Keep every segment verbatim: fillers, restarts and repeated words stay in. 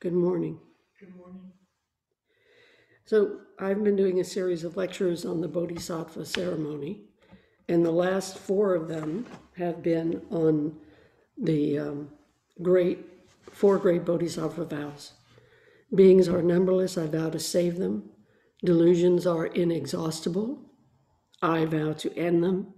Good morning. Good morning. So I've been doing a series of lectures on the Bodhisattva ceremony, and the last four of them have been on the um, great, four great Bodhisattva vows. Beings are numberless, I vow to save them. Delusions are inexhaustible, I vow to end them.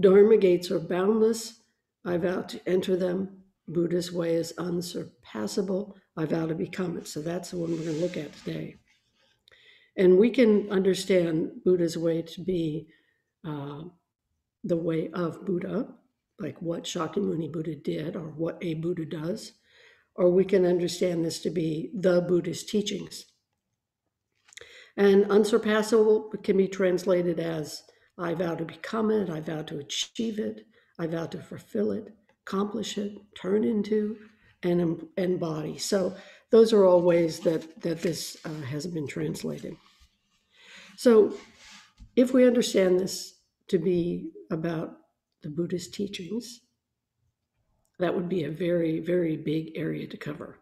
Dharma gates are boundless, I vow to enter them. Buddha's way is unsurpassable, I vow to become it. So that's the one we're going to look at today. And we can understand Buddha's way to be uh, the way of Buddha, like what Shakyamuni Buddha did or what a Buddha does, or we can understand this to be the Buddha's teachings. And unsurpassable can be translated as, I vow to become it, I vow to achieve it, I vow to fulfill it, accomplish it, turn into, and embody. So those are all ways that, that this uh, has been translated. So if we understand this to be about the Buddhist teachings, that would be a very, very big area to cover,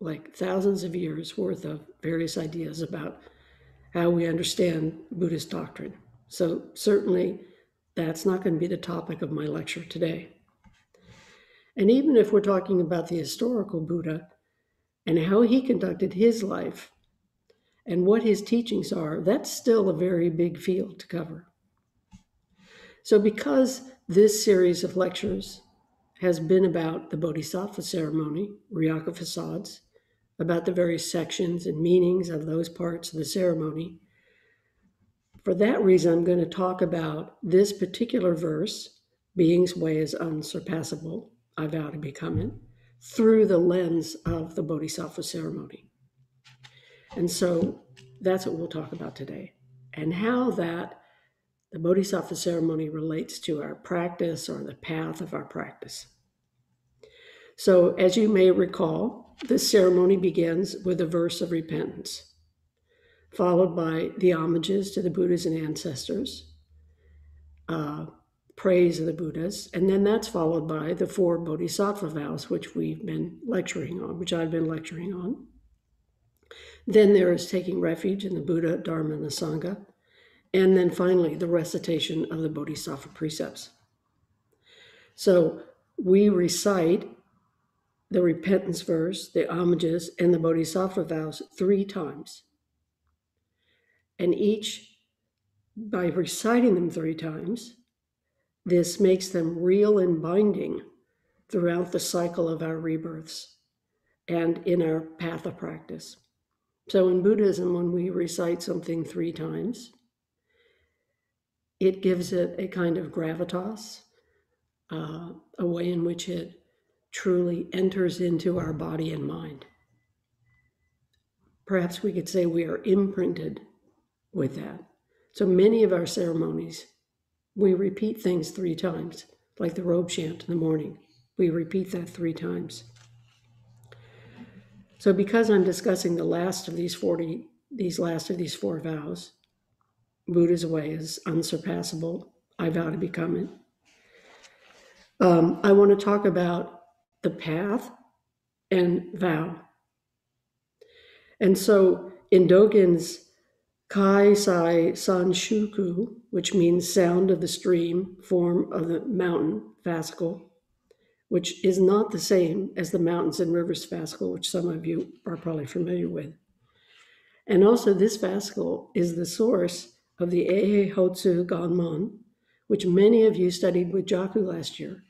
like thousands of years worth of various ideas about how we understand Buddhist doctrine. So certainly that's not going to be the topic of my lecture today. And even if we're talking about the historical Buddha and how he conducted his life and what his teachings are, that's still a very big field to cover. So because this series of lectures has been about the Bodhisattva ceremony, Ryaka facades, about the various sections and meanings of those parts of the ceremony, for that reason, I'm going to talk about this particular verse, being's way is unsurpassable, I vow to become it, through the lens of the Bodhisattva ceremony. And so that's what we'll talk about today, and how that the Bodhisattva ceremony relates to our practice or the path of our practice. So as you may recall, this ceremony begins with a verse of repentance, followed by the homages to the Buddhas and ancestors, uh, praise of the Buddhas, and then that's followed by the four Bodhisattva vows, which we've been lecturing on, which I've been lecturing on. Then there is taking refuge in the Buddha, Dharma, and the Sangha, and then finally the recitation of the Bodhisattva precepts. So we recite the repentance verse, the homages, and the Bodhisattva vows three times. And each, by reciting them three times, this makes them real and binding throughout the cycle of our rebirths and in our path of practice. So in Buddhism, when we recite something three times, it gives it a kind of gravitas, uh, a way in which it truly enters into our body and mind. Perhaps we could say we are imprinted with that. So many of our ceremonies, we repeat things three times, like the robe chant in the morning. We repeat that three times. So because I'm discussing the last of these forty, these last of these four vows, Buddha's way is unsurpassable, I vow to become it. Um, I want to talk about the path and vow. And so in Dogen's kai-sai-san-shuku, which means sound of the stream, form of the mountain, fascicle, which is not the same as the mountains and rivers fascicle, which some of you are probably familiar with. And also this fascicle is the source of the Ehei Hotsu Ganmon, which many of you studied with Jaku last year,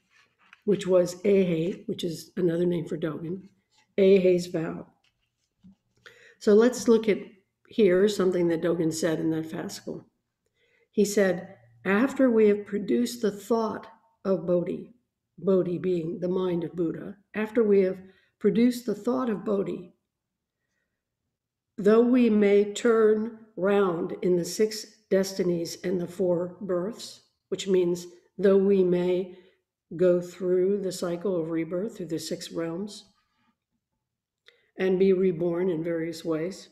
which was Ehei, which is another name for Dogen, Ehei's vow. So let's look at here, something that Dogen said in that fascicle. He said, after we have produced the thought of Bodhi, Bodhi being the mind of Buddha, after we have produced the thought of Bodhi, though we may turn round in the six destinies and the four births, which means though we may go through the cycle of rebirth through the six realms and be reborn in various ways,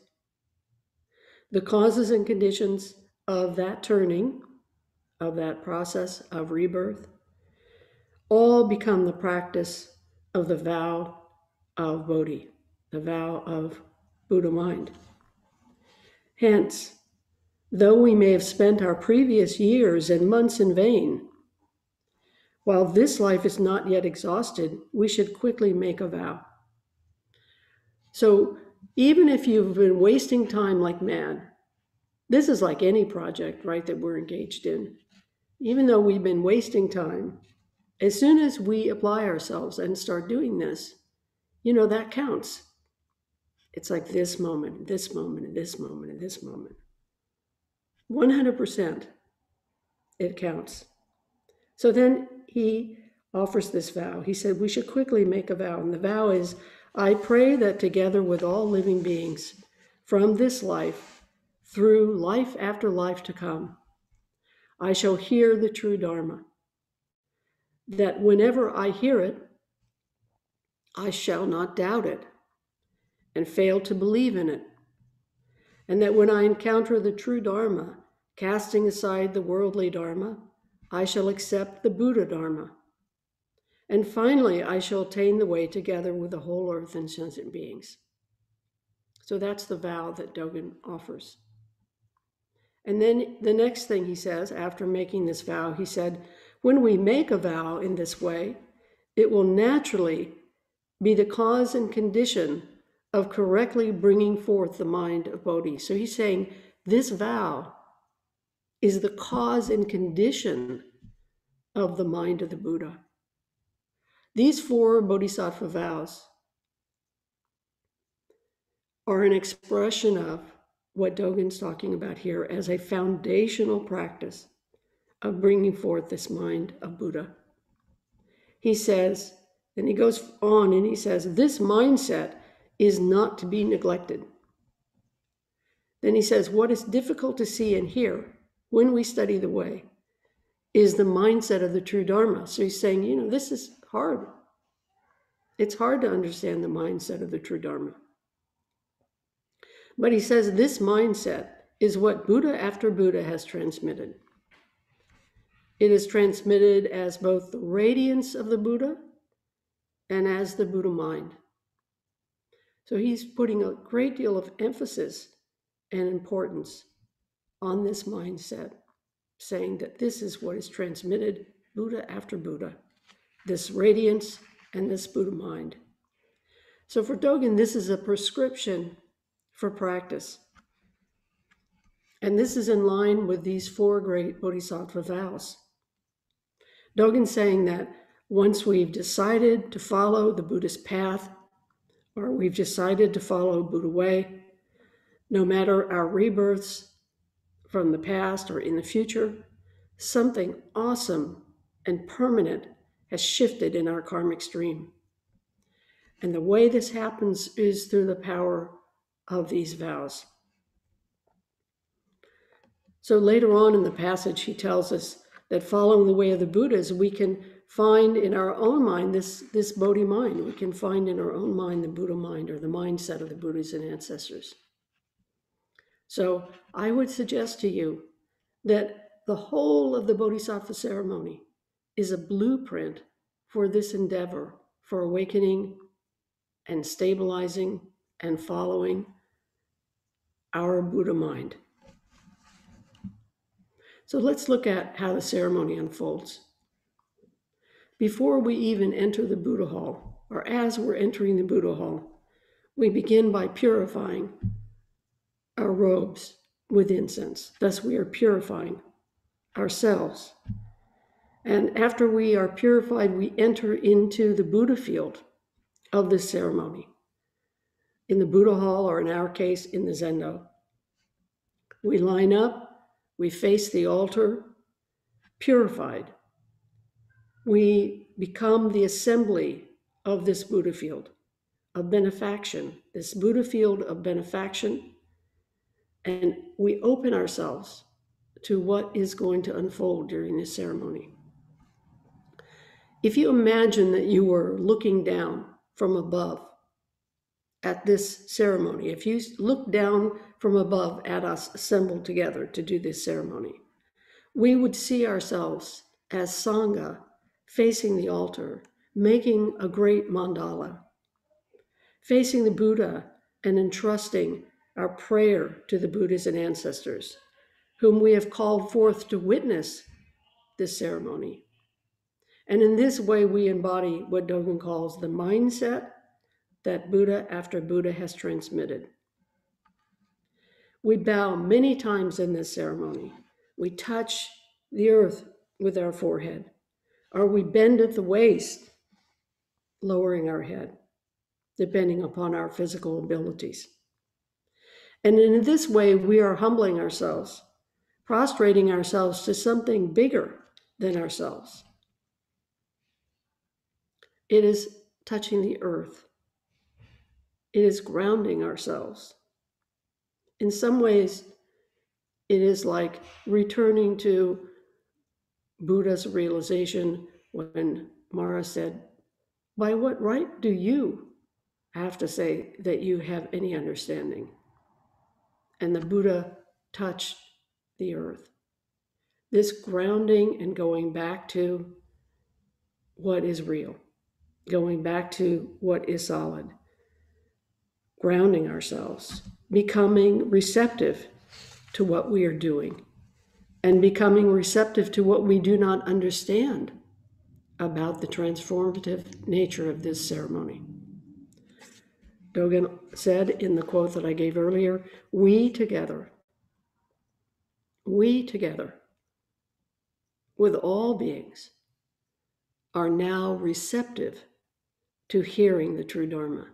the causes and conditions of that turning, of that process of rebirth, all become the practice of the vow of Bodhi, the vow of Buddha mind. Hence, though we may have spent our previous years and months in vain, while this life is not yet exhausted, we should quickly make a vow. So even if you've been wasting time like mad, this is like any project, right, that we're engaged in. Even though we've been wasting time, as soon as we apply ourselves and start doing this, you know, that counts. It's like this moment, this moment, this moment, this moment. one hundred percent it counts. So then he offers this vow. He said, we should quickly make a vow. And the vow is, I pray that together with all living beings from this life, through life after life to come, I shall hear the true Dharma. That whenever I hear it, I shall not doubt it and fail to believe in it. And that when I encounter the true Dharma, casting aside the worldly Dharma, I shall accept the Buddha Dharma. And finally, I shall attain the way together with the whole earth and sentient beings. So that's the vow that Dogen offers. And then the next thing he says, after making this vow, he said, when we make a vow in this way, it will naturally be the cause and condition of correctly bringing forth the mind of Bodhi. So he's saying this vow is the cause and condition of the mind of the Buddha. These four Bodhisattva vows are an expression of what Dogen's talking about here as a foundational practice of bringing forth this mind of Buddha. He says, and he goes on and he says, this mindset is not to be neglected. Then he says, what is difficult to see and hear when we study the way is the mindset of the true Dharma. So he's saying, you know, this is hard. It's hard to understand the mindset of the true Dharma. But he says this mindset is what Buddha after Buddha has transmitted. It is transmitted as both the radiance of the Buddha and as the Buddha mind. So he's putting a great deal of emphasis and importance on this mindset, saying that this is what is transmitted Buddha after Buddha, this radiance and this Buddha mind. So for Dogen, this is a prescription for practice. And this is in line with these four great Bodhisattva vows. Dogen's saying that once we've decided to follow the Buddhist path, or we've decided to follow Buddha way, no matter our rebirths from the past or in the future, something awesome and permanent has shifted in our karmic stream. And the way this happens is through the power of these vows. So later on in the passage, he tells us that following the way of the Buddhas, we can find in our own mind this, this Bodhi mind. We can find in our own mind the Buddha mind, or the mindset of the Buddhas and ancestors. So I would suggest to you that the whole of the Bodhisattva ceremony is a blueprint for this endeavor, for awakening and stabilizing and following our Buddha mind. So let's look at how the ceremony unfolds. Before we even enter the Buddha hall, or as we're entering the Buddha hall, we begin by purifying our robes with incense. Thus we are purifying ourselves. And after we are purified, we enter into the Buddha field of this ceremony. In the Buddha hall, or in our case, in the Zendo. We line up, we face the altar, purified. We become the assembly of this Buddha field of benefaction, this Buddha field of benefaction, and we open ourselves to what is going to unfold during this ceremony. If you imagine that you were looking down from above at this ceremony, if you look down from above at us assembled together to do this ceremony, we would see ourselves as Sangha, facing the altar, making a great mandala, facing the Buddha and entrusting our prayer to the Buddhas and ancestors, whom we have called forth to witness this ceremony. And in this way, we embody what Dogen calls the mindset that Buddha after Buddha has transmitted. We bow many times in this ceremony. We touch the earth with our forehead, or we bend at the waist, lowering our head, depending upon our physical abilities. And in this way, we are humbling ourselves, prostrating ourselves to something bigger than ourselves. It is touching the earth. It is grounding ourselves. In some ways, it is like returning to Buddha's realization when Mara said, "By what right do you have to say that you have any understanding?" And the Buddha touched the earth. This grounding and going back to what is real, going back to what is solid, grounding ourselves, becoming receptive to what we are doing, and becoming receptive to what we do not understand about the transformative nature of this ceremony. Dogen said in the quote that I gave earlier, we together, we together with all beings are now receptive to hearing the true Dharma.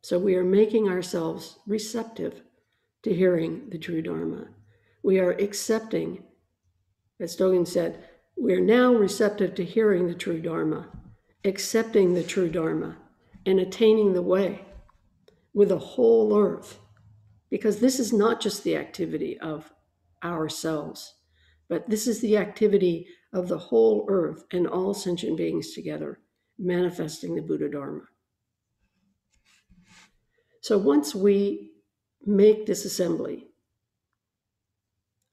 So we are making ourselves receptive to hearing the true Dharma. We are accepting, as Dogen said, we are now receptive to hearing the true Dharma, accepting the true Dharma, and attaining the way with a whole earth. Because this is not just the activity of ourselves, but this is the activity of the whole earth and all sentient beings together, manifesting the Buddha Dharma. So once we make this assembly,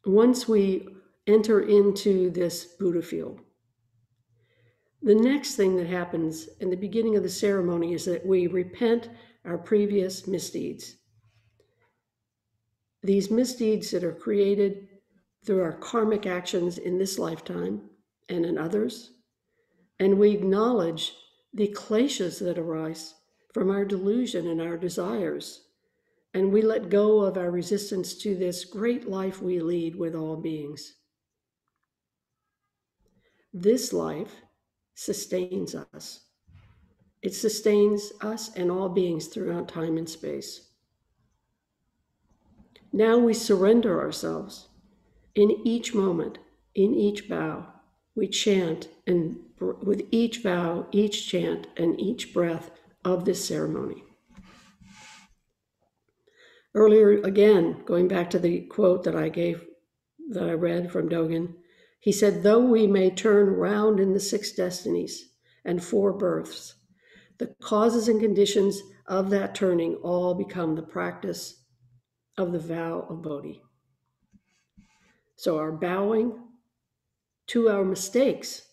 once we enter into this Buddha field, the next thing that happens in the beginning of the ceremony is that we repent our previous misdeeds. These misdeeds that are created through our karmic actions in this lifetime and in others, and we acknowledge the kleshas that arise from our delusion and our desires. And we let go of our resistance to this great life we lead with all beings. This life sustains us. It sustains us and all beings throughout time and space. Now we surrender ourselves. In each moment, in each bow, we chant, and with each bow, each chant, and each breath, of this ceremony. Earlier, again, going back to the quote that I gave, that I read from Dogen, he said, though we may turn round in the six destinies and four births, the causes and conditions of that turning all become the practice of the vow of Bodhi. So our bowing to our mistakes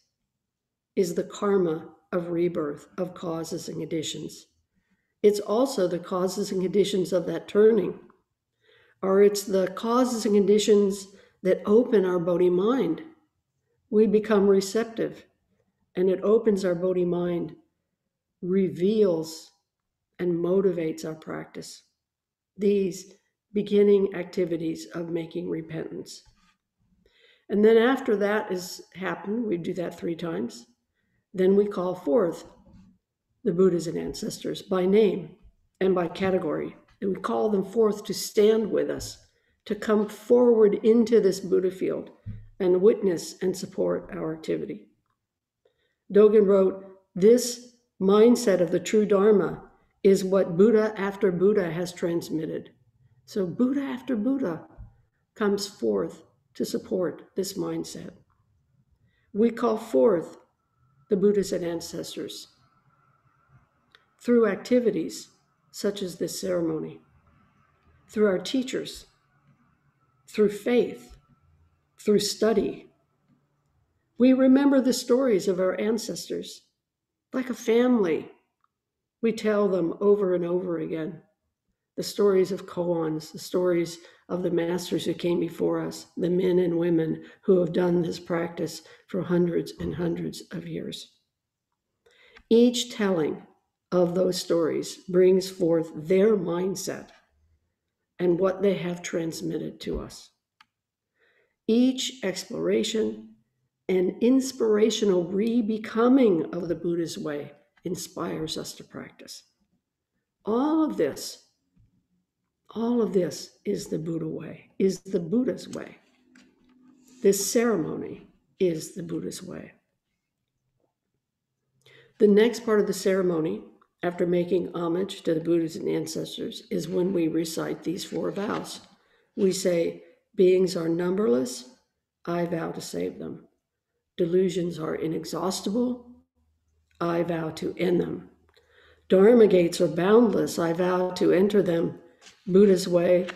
is the karma of rebirth, of causes and conditions. It's also the causes and conditions of that turning, or it's the causes and conditions that open our Bodhi mind. We become receptive, and it opens our Bodhi mind, reveals and motivates our practice. These beginning activities of making repentance. And then after that is happened, we do that three times. Then we call forth the Buddhas and ancestors by name and by category. And we call them forth to stand with us, to come forward into this Buddha field and witness and support our activity. Dogen wrote, this mindset of the true Dharma is what Buddha after Buddha has transmitted. So Buddha after Buddha comes forth to support this mindset. We call forth the Buddhas and ancestors through activities such as this ceremony, through our teachers, through faith, through study. We remember the stories of our ancestors like a family. We tell them over and over again the stories of koans, the stories of the masters who came before us, the men and women who have done this practice for hundreds and hundreds of years. Each telling of those stories brings forth their mindset and what they have transmitted to us. Each exploration and inspirational re-becoming of the Buddha's way inspires us to practice. All of this, all of this is the Buddha way, is the Buddha's way. This ceremony is the Buddha's way. The next part of the ceremony, after making homage to the Buddhas and ancestors, is when we recite these four vows. We say, beings are numberless, I vow to save them. Delusions are inexhaustible, I vow to end them. Dharma gates are boundless, I vow to enter them. Buddha's way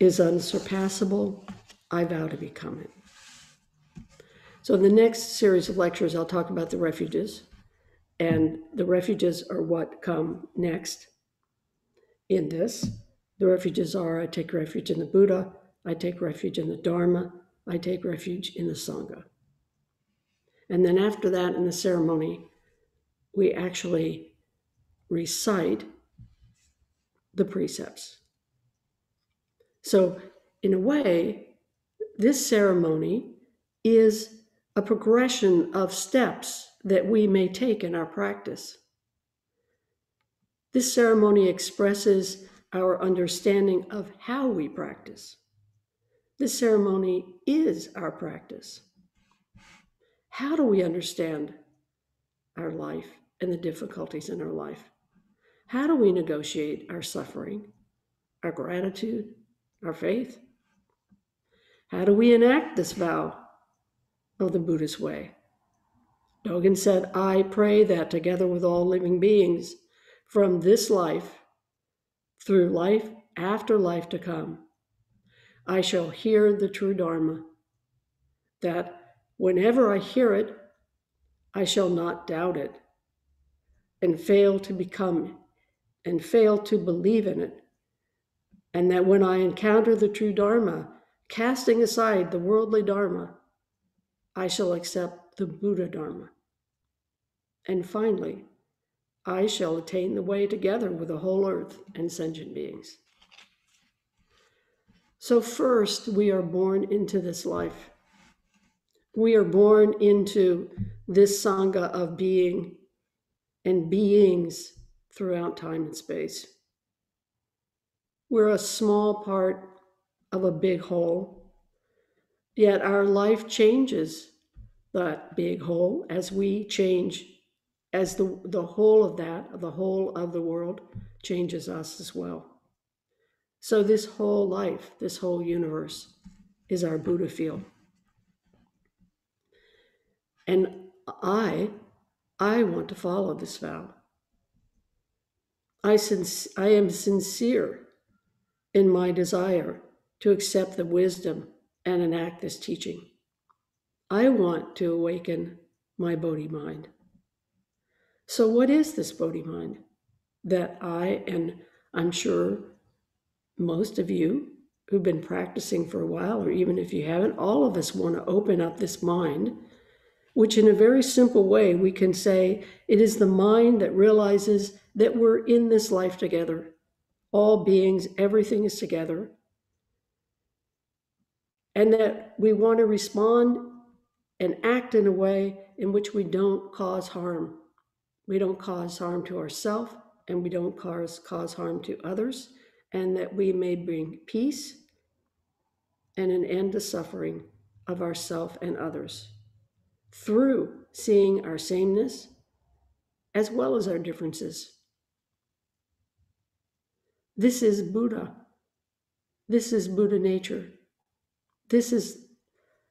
is unsurpassable, I vow to become it. So in the next series of lectures, I'll talk about the refuges, and the refuges are what come next in this. The refuges are, I take refuge in the Buddha, I take refuge in the Dharma, I take refuge in the Sangha. And then after that, in the ceremony, we actually recite the precepts. So in a way, this ceremony is a progression of steps that we may take in our practice. This ceremony expresses our understanding of how we practice. This ceremony is our practice. How do we understand our life and the difficulties in our life? How do we negotiate our suffering, our gratitude, our faith? How do we enact this vow of the Buddha's way? Dogen said, I pray that together with all living beings, from this life, through life after life to come, I shall hear the true Dharma, that whenever I hear it, I shall not doubt it, and fail to become, and fail to believe in it, and that when I encounter the true Dharma, casting aside the worldly Dharma, I shall accept the Buddha Dharma. And finally, I shall attain the way together with the whole earth and sentient beings. So first, we are born into this life. We are born into this Sangha of being and beings throughout time and space. We're a small part of a big whole, yet our life changes that big whole as we change, as the, the whole of that, the whole of the world changes us as well. So this whole life, this whole universe is our Buddha field. And I, I want to follow this vow. I, sinc- I am sincere in my desire to accept the wisdom and enact this teaching. I want to awaken my Bodhi mind. So what is this Bodhi mind that I, and I'm sure most of you who've been practicing for a while, or even if you haven't, all of us want to open up this mind, which in a very simple way, we can say it is the mind that realizes that we're in this life together. All beings, everything is together. And that we want to respond and act in a way in which we don't cause harm. We don't cause harm to ourselves, and we don't cause, cause harm to others, and that we may bring peace and an end to suffering of ourselves and others, through seeing our sameness as well as our differences. This is Buddha. This is Buddha nature. This is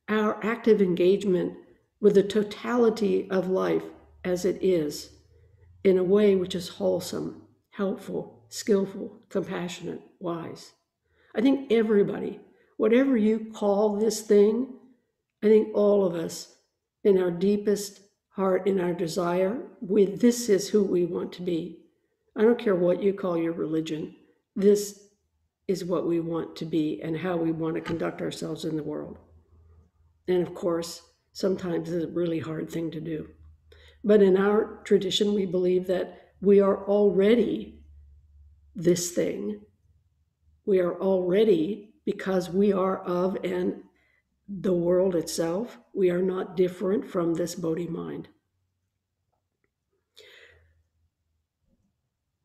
our active engagement with the totality of life as it is, in a way which is wholesome, helpful, skillful, compassionate, wise. I think everybody, whatever you call this thing, I think all of us, in our deepest heart, in our desire, we, this is who we want to be. I don't care what you call your religion. This is what we want to be and how we want to conduct ourselves in the world. And of course, sometimes it's a really hard thing to do. But in our tradition, we believe that we are already this thing. We are already, because we are of and the world itself, we are not different from this Bodhi mind.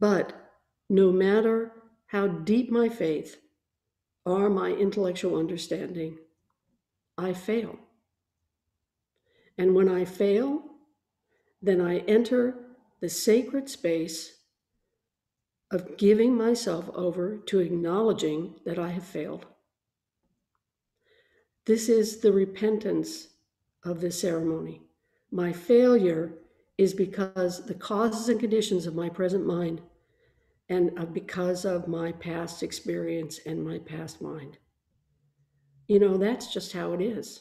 But no matter how deep my faith or my intellectual understanding, I fail. And when I fail, then I enter the sacred space of giving myself over to acknowledging that I have failed. This is the repentance of this ceremony. My failure is because the causes and conditions of my present mind and because of my past experience and my past mind. You know, that's just how it is.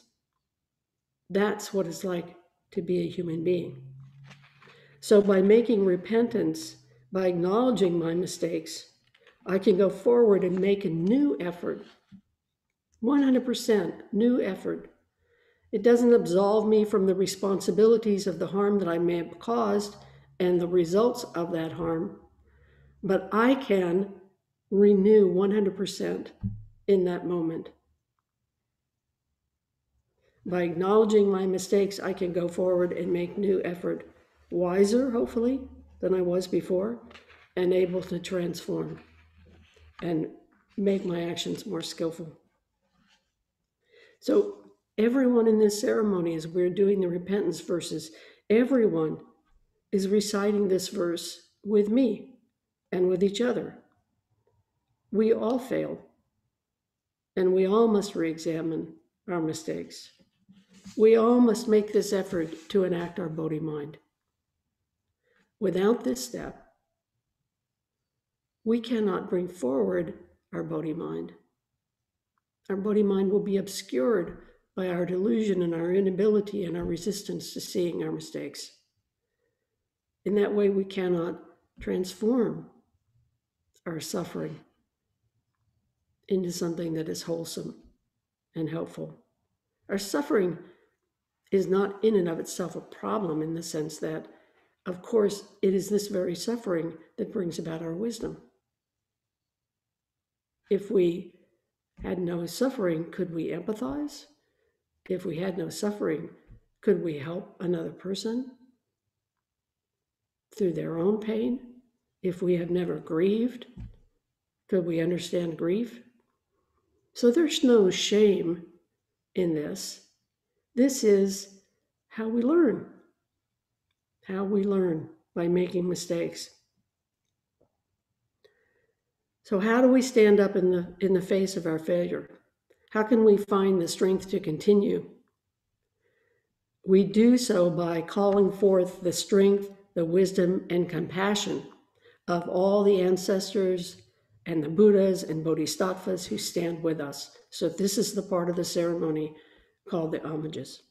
That's what it's like to be a human being. So by making repentance, by acknowledging my mistakes, I can go forward and make a new effort, one hundred percent new effort. It doesn't absolve me from the responsibilities of the harm that I may have caused and the results of that harm, but I can renew one hundred percent in that moment. By acknowledging my mistakes, I can go forward and make new effort, wiser, hopefully, than I was before, and able to transform and make my actions more skillful. So everyone in this ceremony, as we're doing the repentance verses, everyone is reciting this verse with me and with each other. We all fail, and we all must re-examine our mistakes. We all must make this effort to enact our Bodhi mind. Without this step, we cannot bring forward our Bodhi mind. Our Bodhi mind will be obscured by our delusion and our inability and our resistance to seeing our mistakes. In that way, we cannot transform our suffering into something that is wholesome and helpful. Our suffering is not in and of itself a problem, in the sense that, of course, it is this very suffering that brings about our wisdom. If we had no suffering, could we empathize? If we had no suffering, could we help another person through their own pain? If we have never grieved, could we understand grief? So there's no shame in this. This is how we learn. How we learn by making mistakes. So how do we stand up in the, in the face of our failure? How can we find the strength to continue? We do so by calling forth the strength, the wisdom, and compassion of all the ancestors and the Buddhas and Bodhisattvas who stand with us. So this is the part of the ceremony called the homages.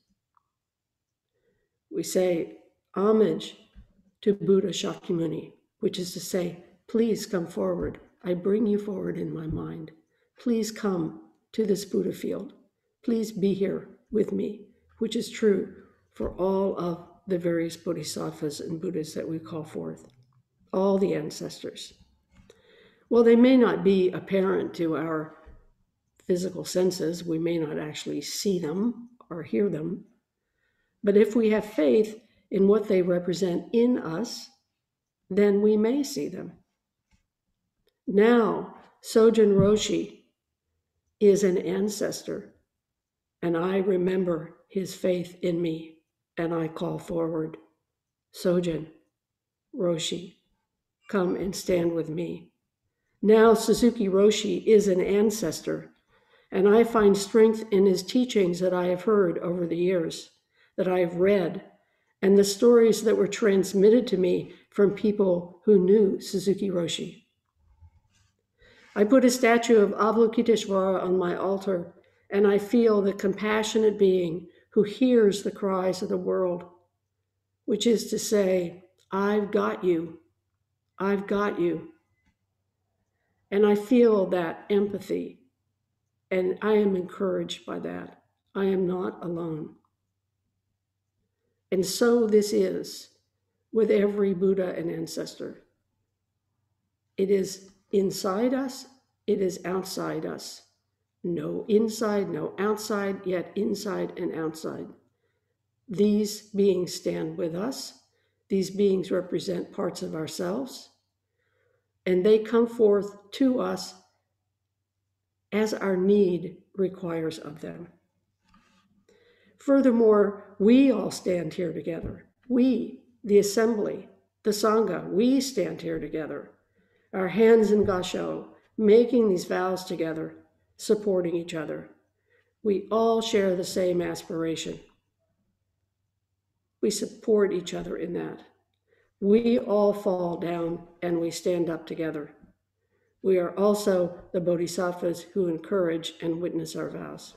We say, homage to Buddha Shakyamuni, which is to say, please come forward. I bring you forward in my mind. Please come to this Buddha field. Please be here with me, which is true for all of the various Bodhisattvas and Buddhas that we call forth, all the ancestors. Well, they may not be apparent to our physical senses. We may not actually see them or hear them. But if we have faith in what they represent in us, then we may see them. Now, Sojin Roshi is an ancestor, and I remember his faith in me, and I call forward, Sojin Roshi, come and stand with me. Now, Suzuki Roshi is an ancestor, and I find strength in his teachings that I have heard over the years, that I have read, and the stories that were transmitted to me from people who knew Suzuki Roshi. I put a statue of Avalokiteshvara on my altar, and I feel the compassionate being who hears the cries of the world, which is to say, I've got you. I've got you. And I feel that empathy, and I am encouraged by that. I am not alone. And so this is with every Buddha and ancestor. It is inside us, it is outside us. No inside, no outside, yet inside and outside. These beings stand with us. These beings represent parts of ourselves. And they come forth to us as our need requires of them. Furthermore, we all stand here together. We, the assembly, the Sangha, we stand here together. Our hands in Gasho, making these vows together, supporting each other. We all share the same aspiration. We support each other in that. We all fall down and we stand up together. We are also the Bodhisattvas who encourage and witness our vows.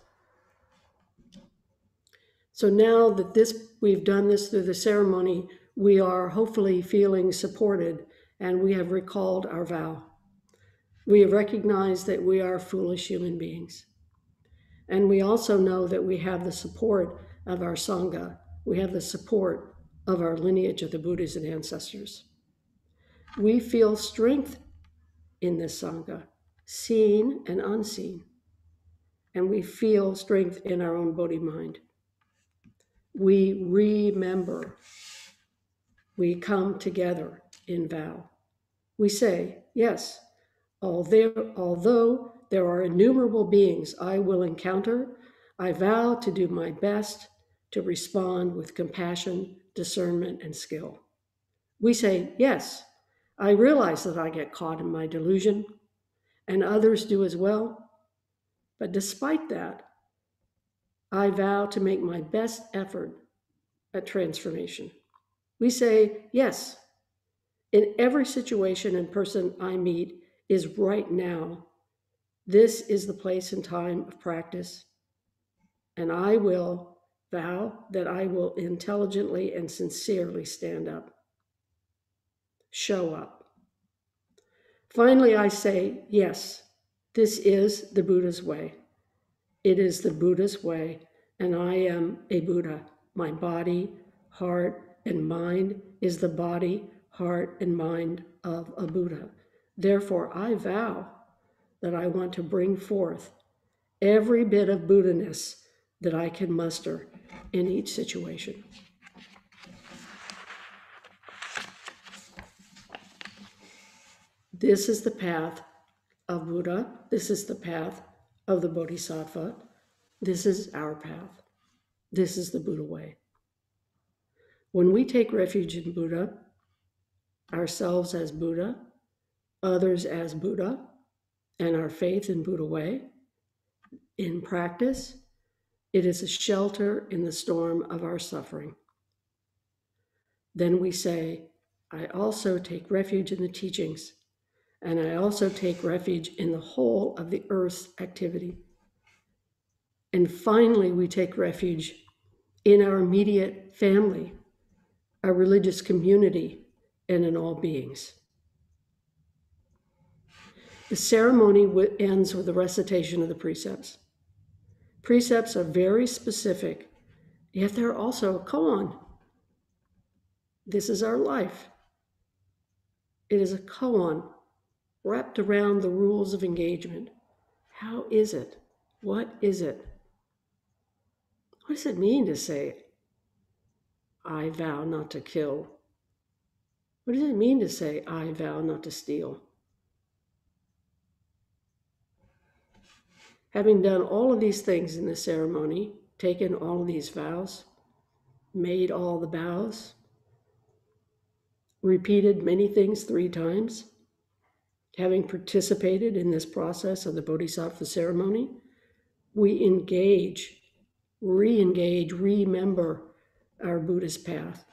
So now that this we've done this through the ceremony, we are hopefully feeling supported and we have recalled our vow. We recognize that we are foolish human beings. And we also know that we have the support of our Sangha. We have the support of our lineage of the Buddhas and ancestors. We feel strength in this Sangha, seen and unseen. And we feel strength in our own Bodhi mind. We remember. We come together in vow. We say, yes, although there are innumerable beings I will encounter, I vow to do my best to respond with compassion, discernment, and skill. We say, yes, I realize that I get caught in my delusion, and others do as well. But despite that, I vow to make my best effort at transformation. We say, yes, in every situation and person I meet is right now. This is the place and time of practice, and I will vow that I will intelligently and sincerely stand up, show up. Finally, I say, yes, this is the Buddha's way. It is the Buddha's way, and I am a Buddha. My body, heart, and mind is the body, heart, and mind of a Buddha. Therefore, I vow that I want to bring forth every bit of Buddha-ness that I can muster in each situation. This is the path of Buddha. This is the path of the Bodhisattva. This is our path. This is the Buddha way. When we take refuge in Buddha, ourselves as Buddha, others as Buddha, and our faith in Buddha way, in practice, it is a shelter in the storm of our suffering. Then we say, I also take refuge in the teachings, and I also take refuge in the whole of the earth's activity. And finally, we take refuge in our immediate family, our religious community, and in all beings. The ceremony ends with the recitation of the precepts. Precepts are very specific, yet they're also a koan. This is our life. It is a koan wrapped around the rules of engagement. How is it? What is it? What does it mean to say, I vow not to kill? What does it mean to say, I vow not to steal? Having done all of these things in the ceremony, taken all of these vows, made all the vows, repeated many things three times, having participated in this process of the Bodhisattva ceremony, we engage, re-engage, remember our Buddhist path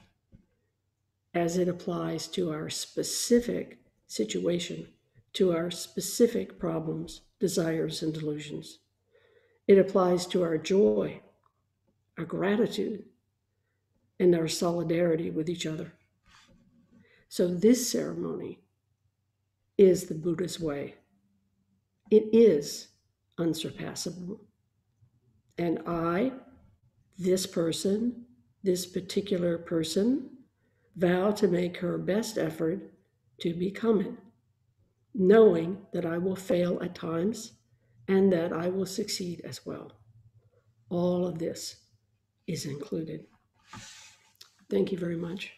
as it applies to our specific situation, to our specific problems, desires, and delusions. It applies to our joy, our gratitude, and our solidarity with each other. So this ceremony is the Buddha's way. It is unsurpassable. And I, this person, this particular person, vow to make her best effort to become it, knowing that I will fail at times and that I will succeed as well. All of this is included. Thank you very much.